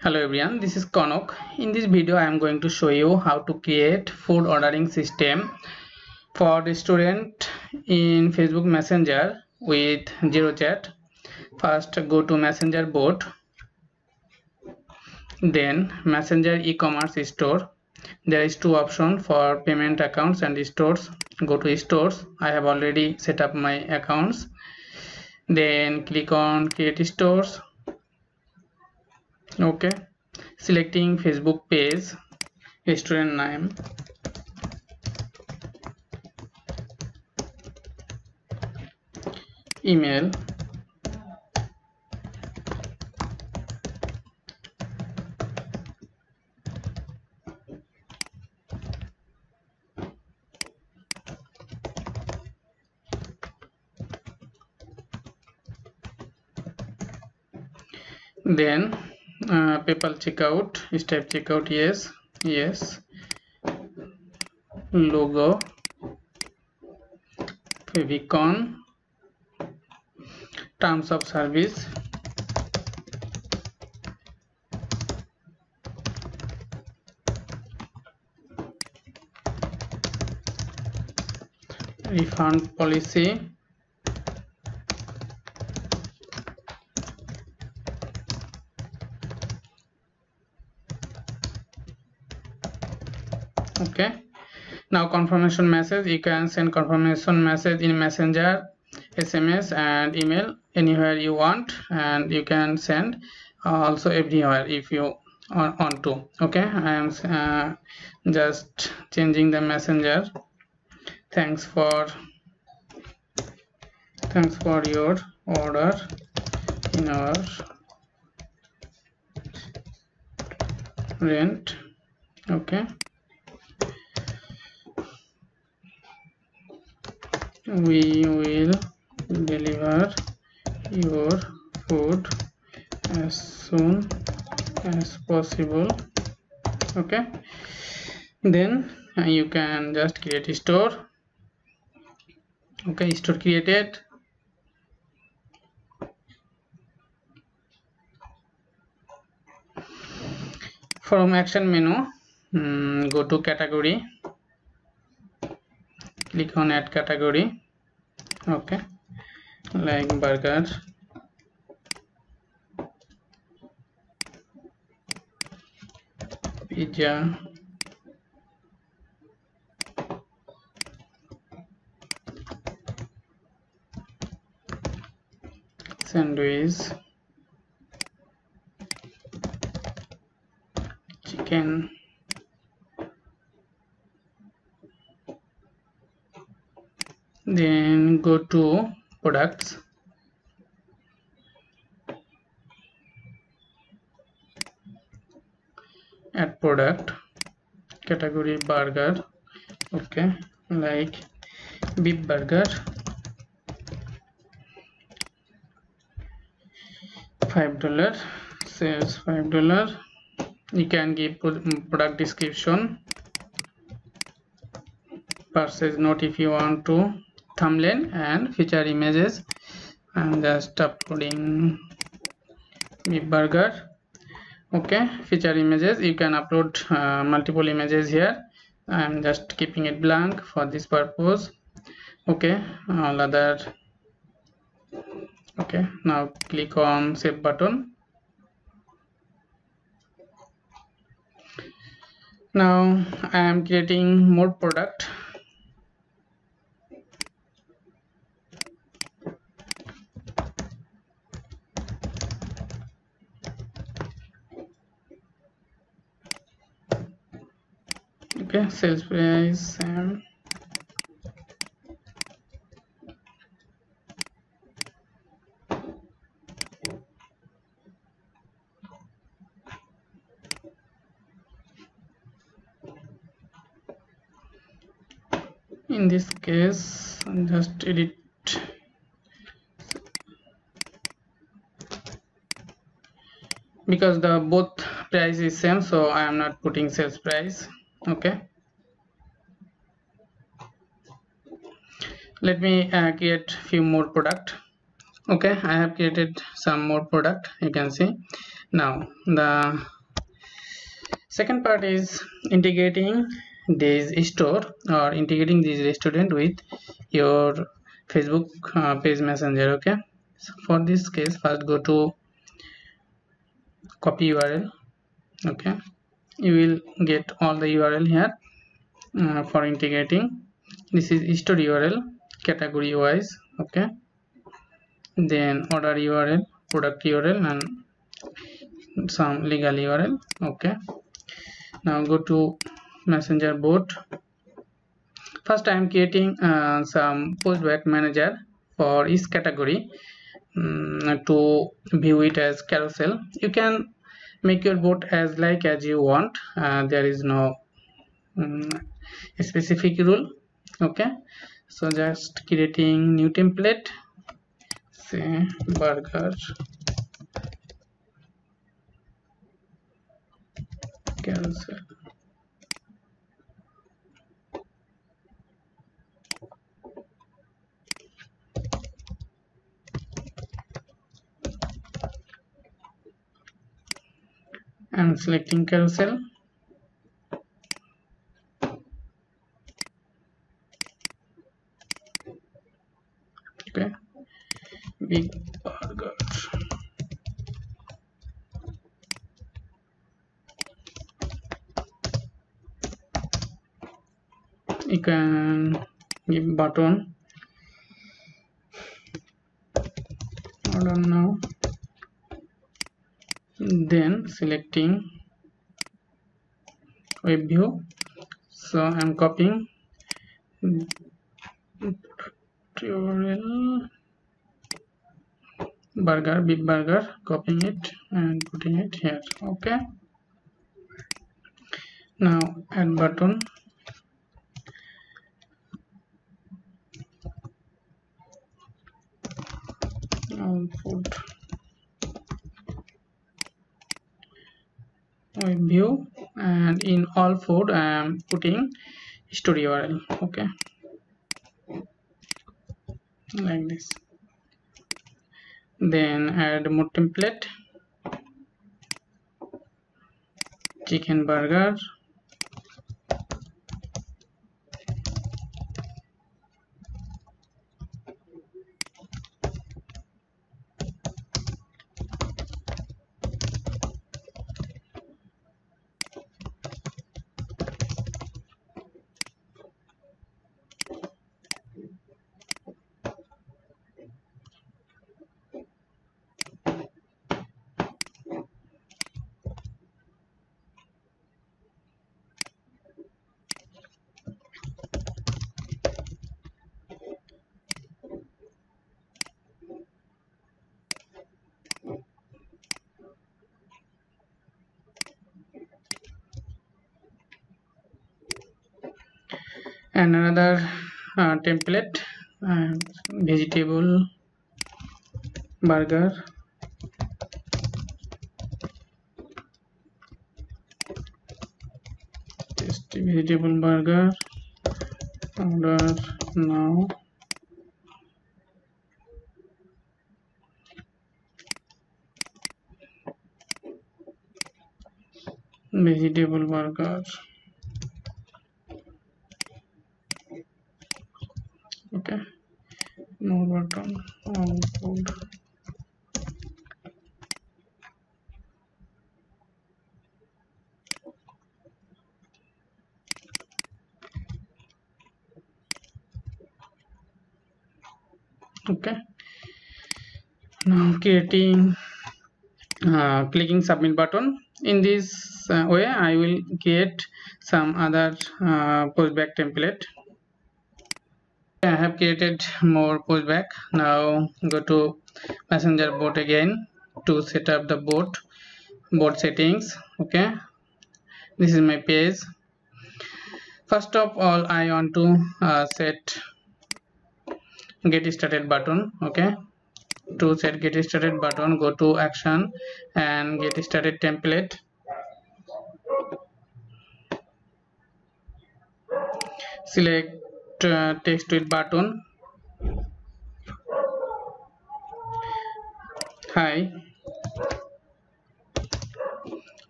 Hello everyone, this is Konok. In this video I am going to show you how to create food ordering system for restaurant in Facebook Messenger with XeroChat. First go to Messenger bot, then Messenger e-commerce store. There is two options for payment accounts and stores. Go to stores. I have already set up my accounts. Then click on create stores. Okay, selecting Facebook page, restaurant name, email, then PayPal checkout, step checkout, yes, logo, favicon, terms of service, refund policy, okay. Now confirmation message, you can send confirmation message in Messenger, SMS and email, anywhere you want, and you can send also everywhere if you want to. Okay, I am just changing the Messenger. Thanks for your order in our rent. Okay, we will deliver your food as soon as possible. Okay, then you can just create a store. Okay, store created. From action menu, go to category. Click on add category. Okay, like burger. Pizza. Sandwich. Chicken. Then go to products, add product, category burger. Okay, like beef burger, 5 dollar, sales 5 dollar. You can give product description, purchase note if you want to, thumbnail and feature images. I'm just uploading the burger. Okay, feature images, you can upload multiple images here. I'm just keeping it blank for this purpose. Okay, all other. Okay, now click on save button. Now I am creating more product. Okay, sales price and in this case just edit because the both price is same, so I am not putting sales price. Okay, let me create few more product. Okay, I have created some more product. You can see Now the second part is integrating this store or integrating this restaurant with your Facebook page messenger. Okay, so for this case, first go to copy URL. Okay, you will get all the URL here for integrating. This is store URL, category wise. Okay, then order URL, product URL, and some legal URL. Okay, now go to messenger bot. First I am creating some postback manager for each category to view it as carousel. You can make your bot as like as you want, there is no specific rule. Okay, so just creating new template, say burger carousel. I'm selecting carousel. Okay, big burger. You can give button. Hold on now. Then selecting web view, so I'm copying tutorial burger, big burger, copying it and putting it here. Okay, now add button. I'll put view, and in all food I am putting store URL. Okay, like this. Then add more template, chicken burger, and another template, vegetable burger. Just vegetable burger, order now. Vegetable burger. Okay, more button, all food. Okay, now creating clicking submit button. In this way I will create some other postback template. I have created more pushback. Now go to messenger bot again to set up the bot settings. Okay, this is my page. First of all, I want to set get started button. Okay, to set get started button, go to action and get started template. Select text to it button. Hi,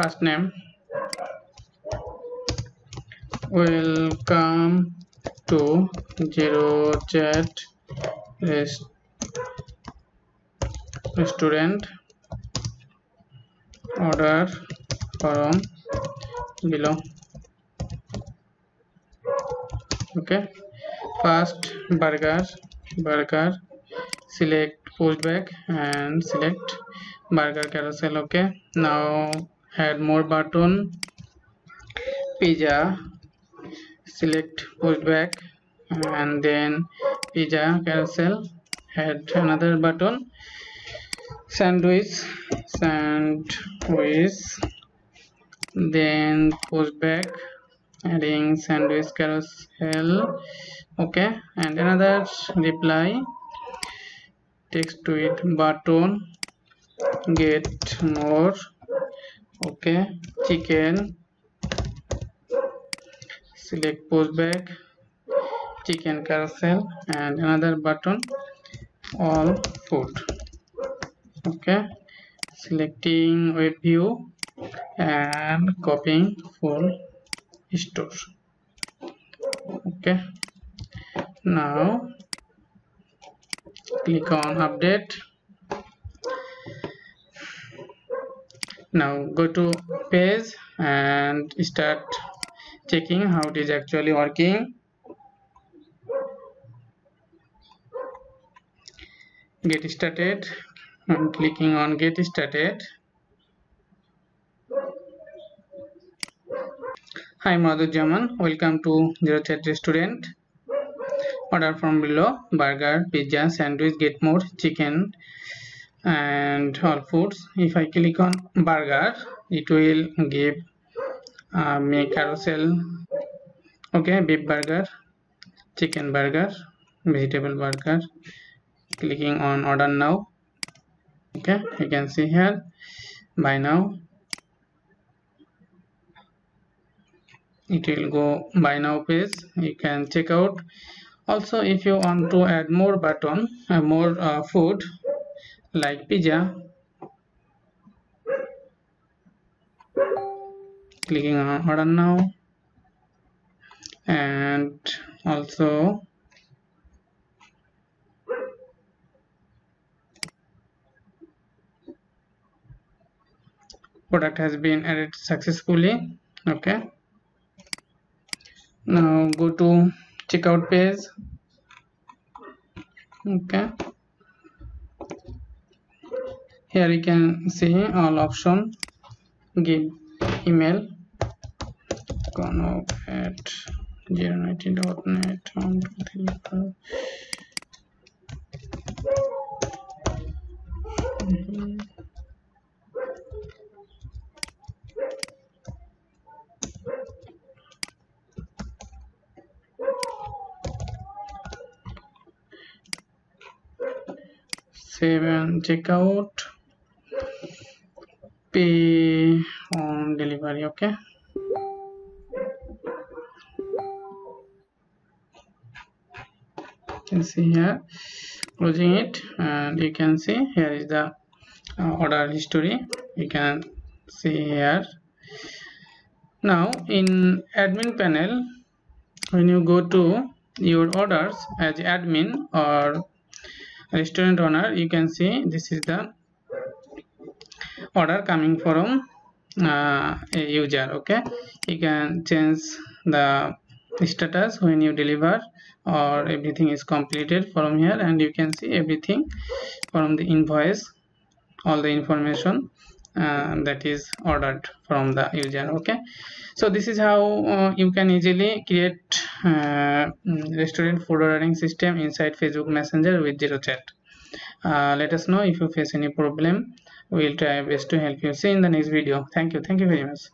first name welcome to XeroChat restaurant order from below. Okay, first burger, select push back and select burger carousel. Okay, now add more button, pizza, select push back and then pizza carousel, add another button, sandwich, then push back, adding sandwich carousel. Okay, and another reply, text to it button, get more. Okay, chicken, select push back, chicken carousel and another button, all food. Okay, selecting web view and copying full store. Okay, now click on update. Now go to page and start checking how it is actually working. Get started. I'm clicking on get started. Hi Madhu Jaman, welcome to XeroChat restaurant. Order from below, burger, pizza, sandwich, get more, chicken and all foods. If I click on burger, it will give me carousel. Okay, beef burger, chicken burger, vegetable burger. Clicking on order now. Okay, you can see here buy now, it will go buy now page. You can check out. Also, if you want to add more button, more food like pizza, clicking on order now, and also product has been added successfully. Okay, now go to checkout page. Okay, here you can see all options, give email conop@090.net. Save and check out, pay on delivery. Okay, you can see here, closing it, and you can see here is the order history. You can see here. Now in admin panel, when you go to your orders as admin or restaurant owner, you can see this is the order coming from a user. Okay, you can change the status when you deliver or everything is completed from here, and you can see everything from the invoice, all the information that is ordered from the user. Okay, so this is how you can easily create restaurant food ordering system inside Facebook Messenger with XeroChat. Let us know if you face any problem. We'll try our best to help you. See you in the next video. Thank you. Thank you very much.